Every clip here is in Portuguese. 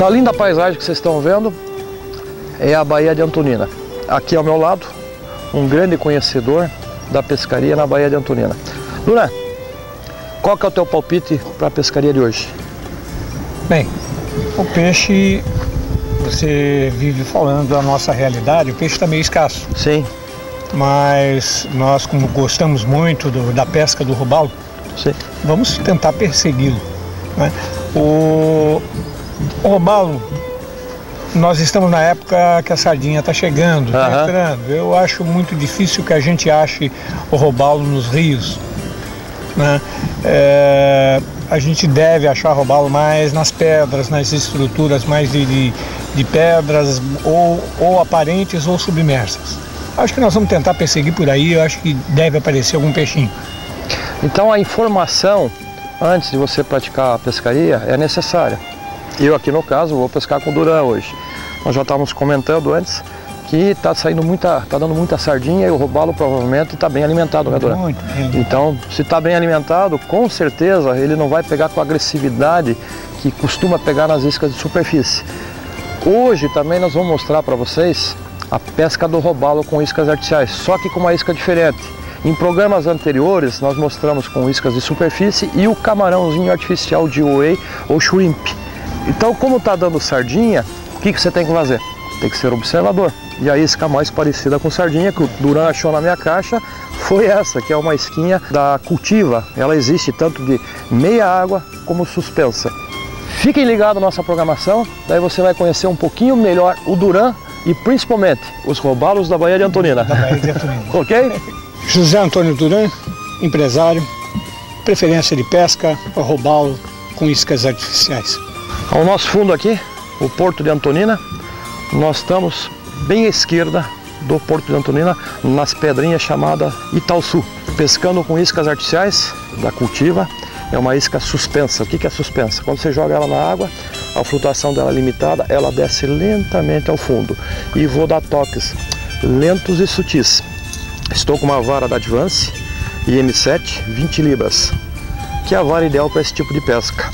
Essa linda paisagem que vocês estão vendo é a Baía de Antonina. Aqui ao meu lado, um grande conhecedor da pescaria na Baía de Antonina. Luna, qual que é o teu palpite para a pescaria de hoje? Bem, o peixe, você vive falando da nossa realidade, o peixe está meio escasso. Sim. Mas nós, como gostamos muito da pesca do robalo, sim, vamos tentar persegui-lo, né? O robalo, nós estamos na época que a sardinha está chegando, está entrando. Eu acho muito difícil que a gente ache o robalo nos rios, né? A gente deve achar robalo mais nas pedras, nas estruturas mais de pedras, ou aparentes ou submersas. Acho que nós vamos tentar perseguir por aí, eu acho que deve aparecer algum peixinho. Então a informação, antes de você praticar a pescaria, é necessária. Eu aqui no caso vou pescar com Duran hoje. Nós já estávamos comentando antes que tá dando muita sardinha e o robalo provavelmente está bem alimentado, né, Duran? Muito bem. Então, se está bem alimentado, com certeza ele não vai pegar com a agressividade que costuma pegar nas iscas de superfície. Hoje também nós vamos mostrar para vocês a pesca do robalo com iscas artificiais, só que com uma isca diferente. Em programas anteriores nós mostramos com iscas de superfície e o camarãozinho artificial de Oei ou shrimp. Então, como está dando sardinha, o que você tem que fazer? Tem que ser observador. E a isca mais parecida com sardinha que o Duran achou na minha caixa foi essa, que é uma isquinha da Cultiva. Ela existe tanto de meia água como suspensa. Fiquem ligados à nossa programação, daí você vai conhecer um pouquinho melhor o Duran e principalmente os robalos da Baía de Antonina. Da Baía de Antonina. Ok? José Antônio Duran, empresário, preferência de pesca, robalo com iscas artificiais. Ao nosso fundo aqui, o Porto de Antonina, nós estamos bem à esquerda do Porto de Antonina, nas pedrinhas chamadas Itauçu, pescando com iscas artificiais da Cultiva. É uma isca suspensa. O que é suspensa? Quando você joga ela na água, a flutuação dela é limitada, ela desce lentamente ao fundo. E vou dar toques lentos e sutis. Estou com uma vara da Advance IM7, 20 libras, que é a vara ideal para esse tipo de pesca.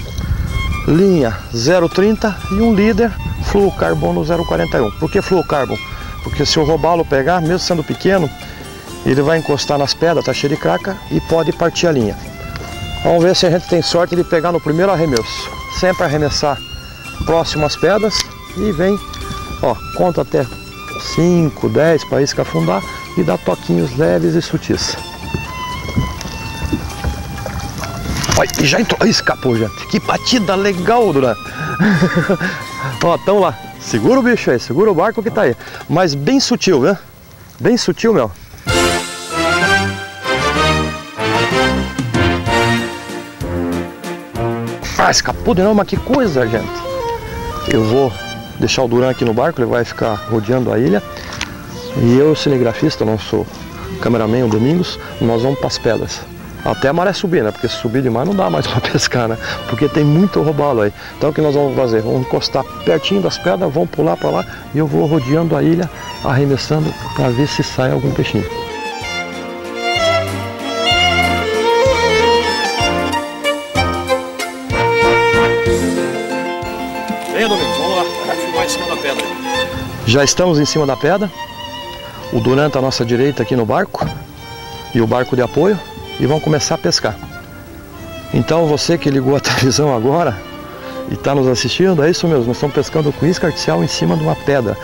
Linha 0,30 e um líder flucarbono 0,41. Por que flucarbono? Porque se o robalo pegar, mesmo sendo pequeno, ele vai encostar nas pedras, tá cheio de craca, e pode partir a linha. Vamos ver se a gente tem sorte de pegar no primeiro arremesso. Sempre arremessar próximo às pedras e vem, ó, conta até 5, 10 para a isca afundar e dá toquinhos leves e sutis. Olha, já entrou, escapou, gente. Que batida legal, Duran. Ó, tão lá. Segura o bicho aí, segura o barco que tá aí. Mas bem sutil, né? Bem sutil, meu. Ah, escapou de novo, mas que coisa, gente. Eu vou deixar o Duran aqui no barco, ele vai ficar rodeando a ilha. E eu, cinegrafista, não sou cameraman, o Domingos, nós vamos para as pedras. Até a maré subir, né? Porque se subir demais não dá mais para pescar, né? Porque tem muito robalo aí. Então o que nós vamos fazer? Vamos encostar pertinho das pedras, vamos pular para lá e eu vou rodeando a ilha, arremessando para ver se sai algum peixinho. Venha, Domingos, vamos lá, vamos filmar em cima da pedra. Já estamos em cima da pedra. O Duran está à nossa direita aqui no barco e o barco de apoio. E vão começar a pescar. Então você que ligou a televisão agora e está nos assistindo, é isso mesmo, nós estamos pescando com isca artificial em cima de uma pedra.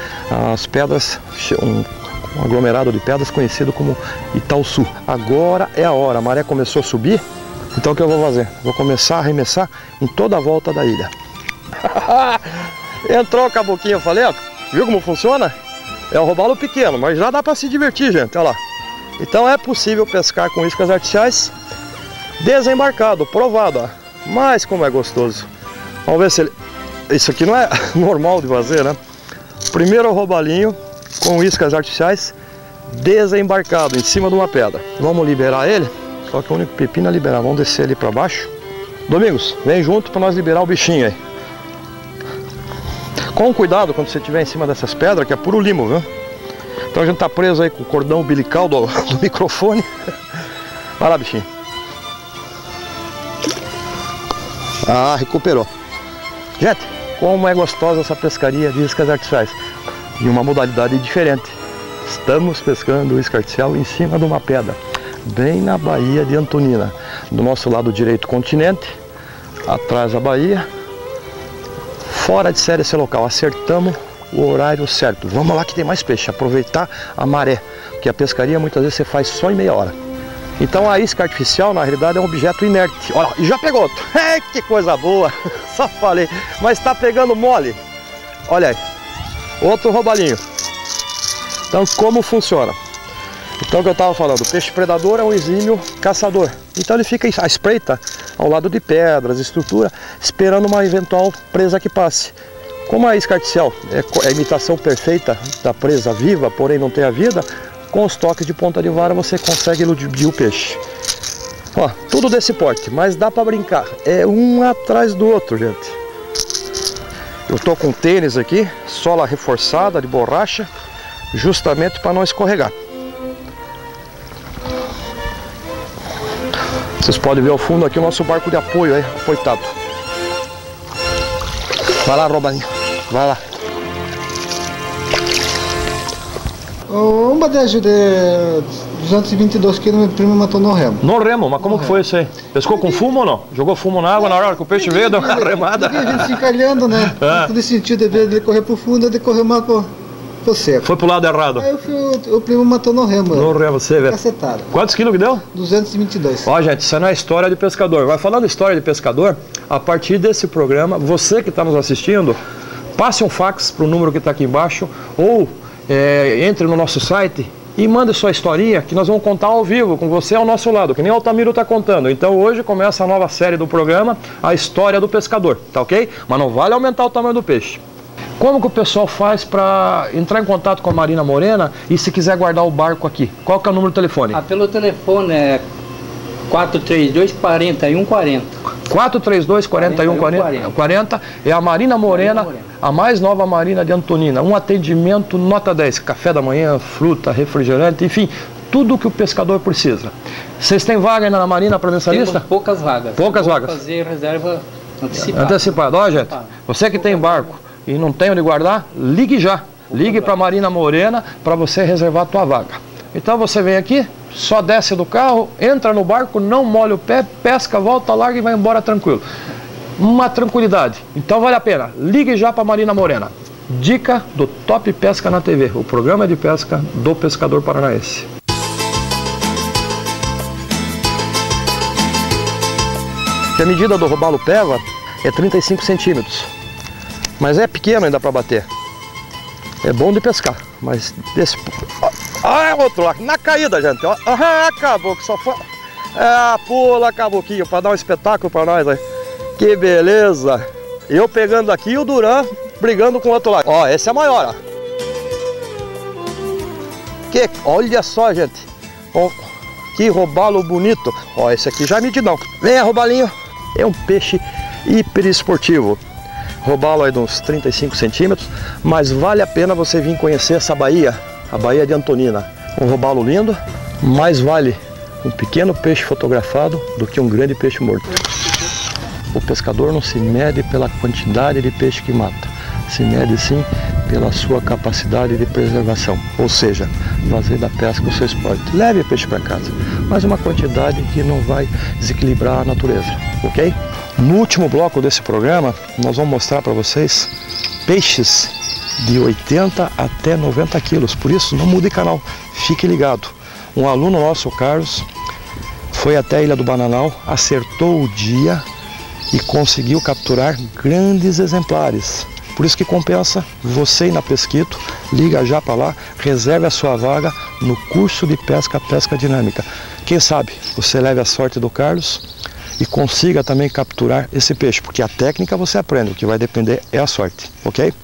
As pedras, um aglomerado de pedras conhecido como Itauçu. Agora é a hora, a maré começou a subir, então o que eu vou fazer? Vou começar a arremessar em toda a volta da ilha. Entrou o caboquinho, eu falei, ó, viu como funciona? É um robalo pequeno, mas já dá para se divertir, gente, olha lá. Então é possível pescar com iscas artificiais desembarcado, provado, ó. Mas como é gostoso. Vamos ver se ele... Isso aqui não é normal de fazer, né? Primeiro robalinho com iscas artificiais desembarcado em cima de uma pedra. Vamos liberar ele? Só que o único pepino é liberar. Vamos descer ali para baixo. Domingos, vem junto para nós liberar o bichinho aí. Com cuidado quando você estiver em cima dessas pedras, que é puro limo, viu? Então a gente tá preso aí com o cordão umbilical do microfone. Vai lá, bichinho. Ah, recuperou. Gente, Como é gostosa essa pescaria de iscas artificiais. E uma modalidade diferente. Estamos pescando isca artificial em cima de uma pedra, bem na Baía de Antonina. Do nosso lado direito, continente, atrás da Baía. Fora de série esse local, acertamos o horário certo. Vamos lá que tem mais peixe, aproveitar a maré, porque a pescaria muitas vezes você faz só em meia hora. Então a isca artificial na realidade é um objeto inerte. Olha, e já pegou outro. É, que coisa boa, só falei, mas está pegando mole. Olha aí, outro roubalinho. Então como funciona? Então o que eu estava falando, o peixe predador é um exímio caçador. Então ele fica à espreita ao lado de pedras, estrutura, esperando uma eventual presa que passe. Como a isca artificial é a imitação perfeita da presa viva, porém não tem a vida, com os toques de ponta de vara você consegue iludir o peixe. Ó, tudo desse porte, mas dá para brincar. É um atrás do outro, gente. Eu tô com tênis aqui, sola reforçada de borracha, justamente para não escorregar. Vocês podem ver ao fundo aqui o nosso barco de apoio, aí, apoitado. Vai lá, Robaninho, vai lá. Um badejo de 222 kg, meu primo matou no remo. No remo? Mas como que foi isso aí? Pescou com fumo ou não? Jogou fumo na água na hora que o peixe veio, deu uma remada? A gente se encalhando, né? Tudo sentido de correr pro fundo, de correr mal pro seco. Foi pro lado errado? Aí o primo matou no remo. No remo, você vê. Cacetado. Quantos quilos que deu? 222. Ó, gente, isso não é história de pescador. Vai falando história de pescador, a partir desse programa, você que está nos assistindo, passe um fax pro número que está aqui embaixo, ou... entre no nosso site e manda sua historinha que nós vamos contar ao vivo com você ao nosso lado, que nem o Altamiro está contando. Então hoje começa a nova série do programa, a história do pescador, tá ok? Mas não vale aumentar o tamanho do peixe. Como que o pessoal faz para entrar em contato com a Marina Morena e se quiser guardar o barco aqui? Qual que é o número do telefone? Ah, pelo telefone é 432-4140. 432-4140 é a Marina Morena, a mais nova Marina de Antonina. Um atendimento nota 10, café da manhã, fruta, refrigerante, enfim, tudo que o pescador precisa. Vocês têm vaga ainda na Marina para mensalista? Poucas vagas. Poucas vagas. Fazer reserva antecipada. Antecipada. Ó, gente, você que tem barco e não tem onde guardar, ligue já. Ligue para a Marina Morena para você reservar a tua vaga. Então você vem aqui, só desce do carro, entra no barco, não molha o pé, pesca, volta, larga e vai embora tranquilo. Uma tranquilidade. Então vale a pena. Ligue já para Marina Morena. Dica do Top Pesca na TV, o programa de pesca do Pescador Paranaense. A medida do robalo peva é 35 centímetros, mas é pequeno ainda para bater. É bom de pescar, mas desse... Ah, outro lá, na caída, gente, ó. Ah, acabou, que só foi... Ah, pula, caboquinho, para dar um espetáculo para nós aí. Que beleza! Eu pegando aqui e o Duran brigando com o outro lá. Ó, esse é maior, ó. Que... Olha só, gente. Ó, que robalo bonito. Ó, esse aqui já é medidão. Vem, robalinho. É um peixe hiperesportivo. Robalo aí de uns 35 centímetros, mas vale a pena você vir conhecer essa baía. A Baía de Antonina, um robalo lindo, mais vale um pequeno peixe fotografado do que um grande peixe morto. O pescador não se mede pela quantidade de peixe que mata, se mede sim pela sua capacidade de preservação, ou seja, fazer da pesca o seu esporte. Leve peixe para casa, mas uma quantidade que não vai desequilibrar a natureza, ok? No último bloco desse programa, nós vamos mostrar para vocês peixes de 80 até 90 quilos, por isso não mude canal, fique ligado. Um aluno nosso, o Carlos, foi até a Ilha do Bananal, acertou o dia e conseguiu capturar grandes exemplares. Por isso que compensa você ir na Pesquito, liga já para lá, reserve a sua vaga no curso de pesca, Pesca Dinâmica. Quem sabe você leve a sorte do Carlos e consiga também capturar esse peixe, porque a técnica você aprende, o que vai depender é a sorte, ok?